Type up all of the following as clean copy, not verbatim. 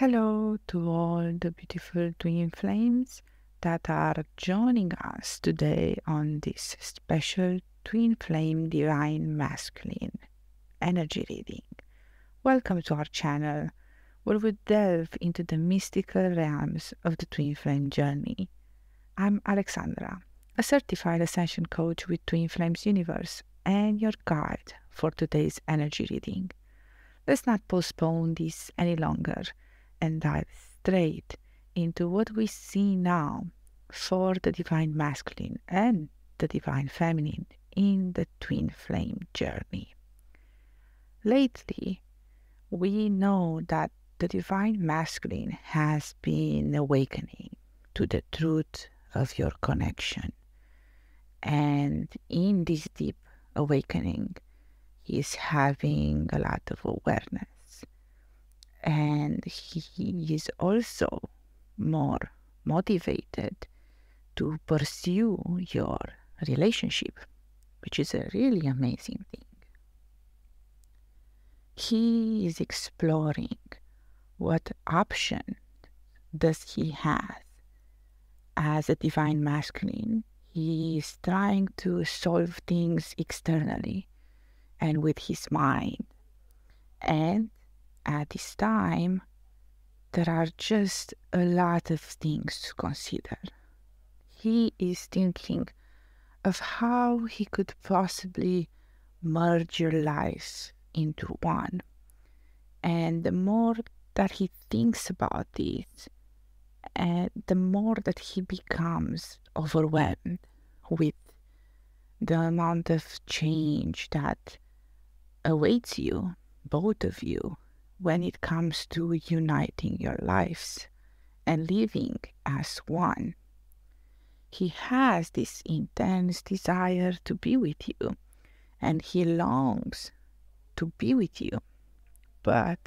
Hello to all the beautiful twin flames that are joining us today on this special Twin Flame Divine Masculine energy reading. Welcome to our channel, where we delve into the mystical realms of the twin flame journey. I'm Alexandra, a certified ascension coach with Twin Flames Universe and your guide for today's energy reading. Let's not postpone this any longer and dive straight into what we see now for the Divine Masculine and the Divine Feminine in the Twin Flame journey. Lately, we know that the Divine Masculine has been awakening to the truth of your connection. And in this deep awakening, he's having a lot of awareness. And he is also more motivated to pursue your relationship, which is a really amazing thing. He is exploring what option does he have. As a divine masculine, he is trying to solve things externally and with his mind. And at this time, there are just a lot of things to consider. He is thinking of how he could possibly merge your lives into one. And the more that he thinks about this, the more that he becomes overwhelmed with the amount of change that awaits you, both of you, when it comes to uniting your lives and living as one. He has this intense desire to be with you, and he longs to be with you. But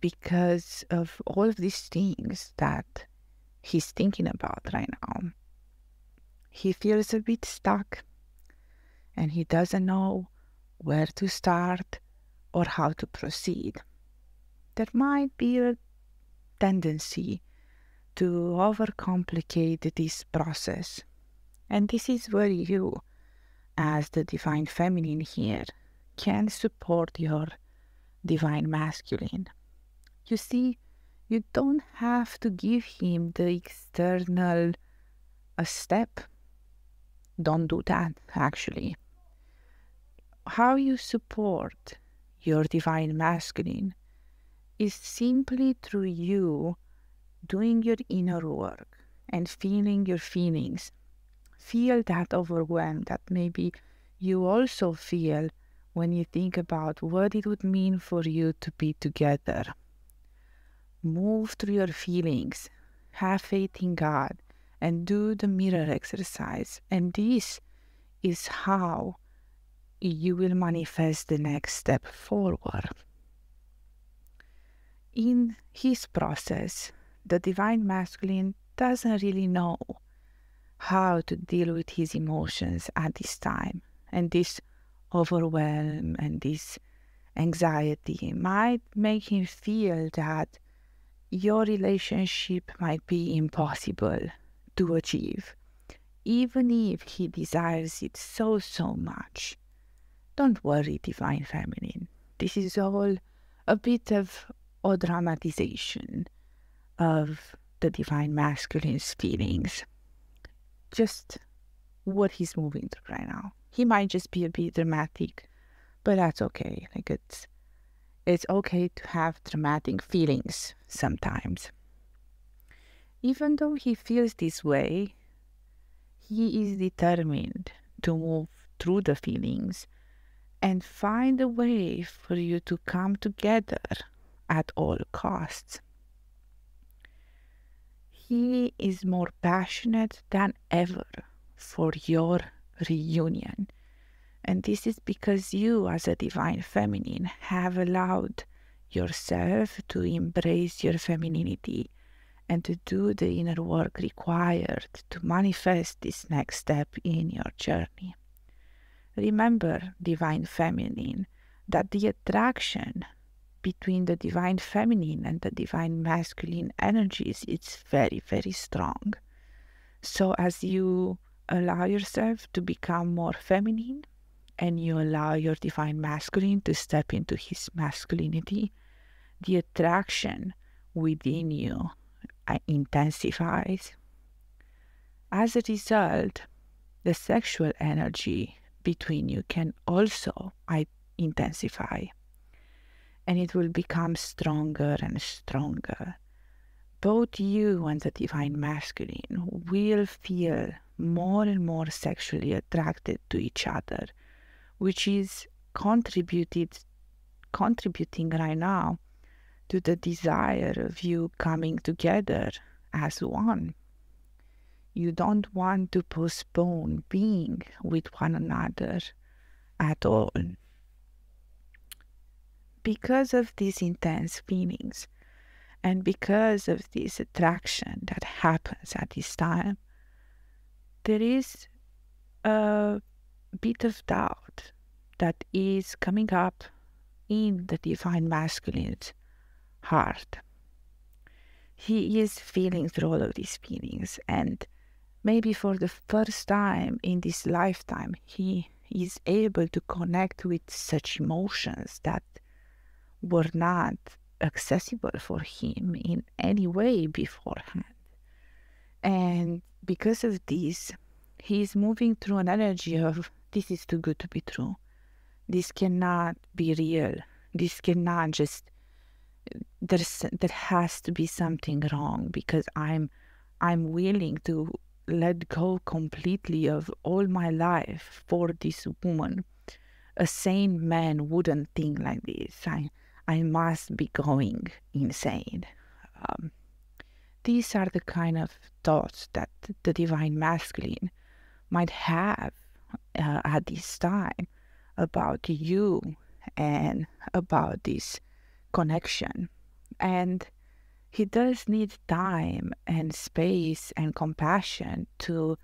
because of all of these things that he's thinking about right now, he feels a bit stuck, and he doesn't know where to start or how to proceed. There might be a tendency to overcomplicate this process. And this is where you, as the Divine Feminine here, can support your Divine Masculine. You see, you don't have to give him the external step. Don't do that, actually. How you support your Divine Masculine is simply through you doing your inner work and feeling your feelings. Feel that overwhelm that maybe you also feel when you think about what it would mean for you to be together. Move through your feelings, have faith in God, and do the mirror exercise. And this is how you will manifest the next step forward. In his process, the Divine Masculine doesn't really know how to deal with his emotions at this time. And this overwhelm and this anxiety might make him feel that your relationship might be impossible to achieve, even if he desires it so much. Don't worry, Divine Feminine. This is all a bit of a dramatization of the Divine Masculine's feelings. Just what he's moving through right now. He might just be a bit dramatic, but that's okay. Like it's okay to have dramatic feelings sometimes. Even though he feels this way, he is determined to move through the feelings and find a way for you to come together at all costs. He is more passionate than ever for your reunion. And this is because you, as a Divine Feminine, have allowed yourself to embrace your femininity and to do the inner work required to manifest this next step in your journey. Remember, Divine Feminine, that the attraction between the divine feminine and the divine masculine energies, it's very, very strong. So as you allow yourself to become more feminine and you allow your divine masculine to step into his masculinity, the attraction within you intensifies. As a result, the sexual energy between you can also intensify, and it will become stronger and stronger. Both you and the divine masculine will feel more and more sexually attracted to each other, which is contributing right now to the desire of you coming together as one. You don't want to postpone being with one another at all. Because of these intense feelings and because of this attraction that happens at this time, there is a bit of doubt that is coming up in the divine masculine's heart. He is feeling through all of these feelings, and maybe for the first time in this lifetime, he is able to connect with such emotions that were not accessible for him in any way beforehand. And because of this, he is moving through an energy of, this is too good to be true. This cannot be real. This cannot just, there has to be something wrong, because I'm willing to let go completely of all my life for this woman. A sane man wouldn't think like this. I must be going insane. These are the kind of thoughts that the divine masculine might have at this time about you and about this connection. And he does need time and space and compassion to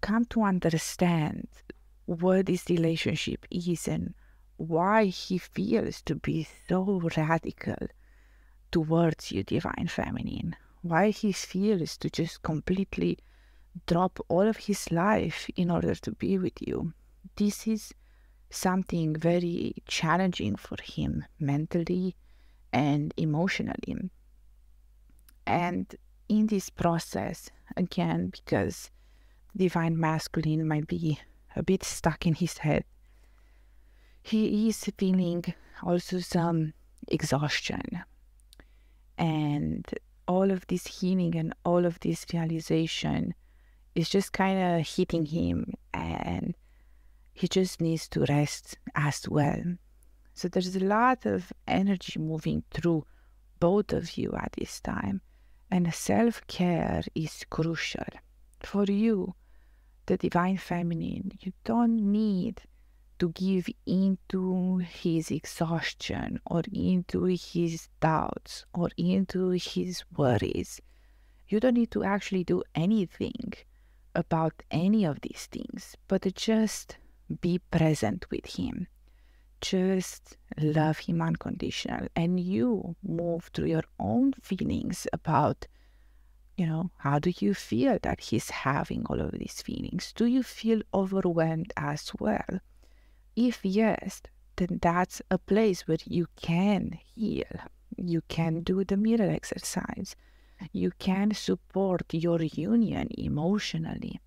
come to understand what this relationship is and why he feels to be so radical towards you, divine feminine. Why he feels to just completely drop all of his life in order to be with you. This is something very challenging for him mentally and emotionally. And in this process, again, because divine masculine might be a bit stuck in his head, he is feeling also some exhaustion. And all of this healing and all of this realization is just kind of hitting him, and he just needs to rest as well. So there's a lot of energy moving through both of you at this time, and self-care is crucial. For you, the divine feminine, you don't need to give into his exhaustion or into his doubts or into his worries. You don't need to actually do anything about any of these things, but just be present with him. Just love him unconditional, and you move through your own feelings about, you know, how do you feel that he's having all of these feelings? Do you feel overwhelmed as well? If yes, then that's a place where you can heal. You can do the mirror exercise. You can support your union emotionally.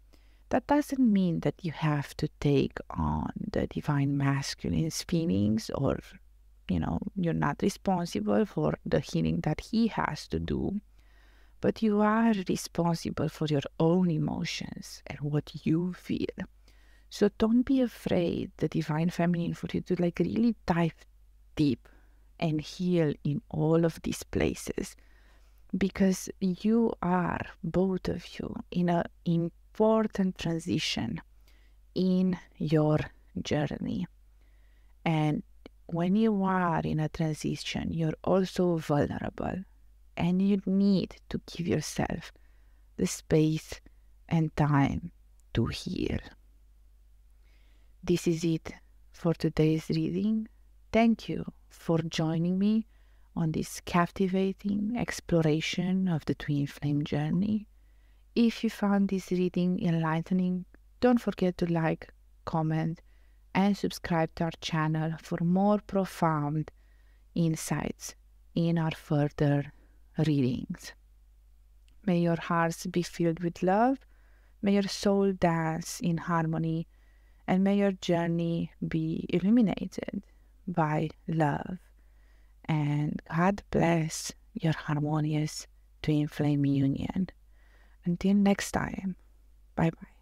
That doesn't mean that you have to take on the divine masculine's feelings, or, you know, you're not responsible for the healing that he has to do, but you are responsible for your own emotions and what you feel. So don't be afraid, the divine feminine, for you to like really dive deep and heal in all of these places, because you are, both of you, in an important transition in your journey. And when you are in a transition, you're also vulnerable, and you need to give yourself the space and time to heal. This is it for today's reading. Thank you for joining me on this captivating exploration of the Twin Flame journey. If you found this reading enlightening, don't forget to like, comment, and subscribe to our channel for more profound insights in our further readings. May your hearts be filled with love, may your soul dance in harmony, and may your journey be illuminated by love. And God bless your harmonious twin flame union. Until next time, bye-bye.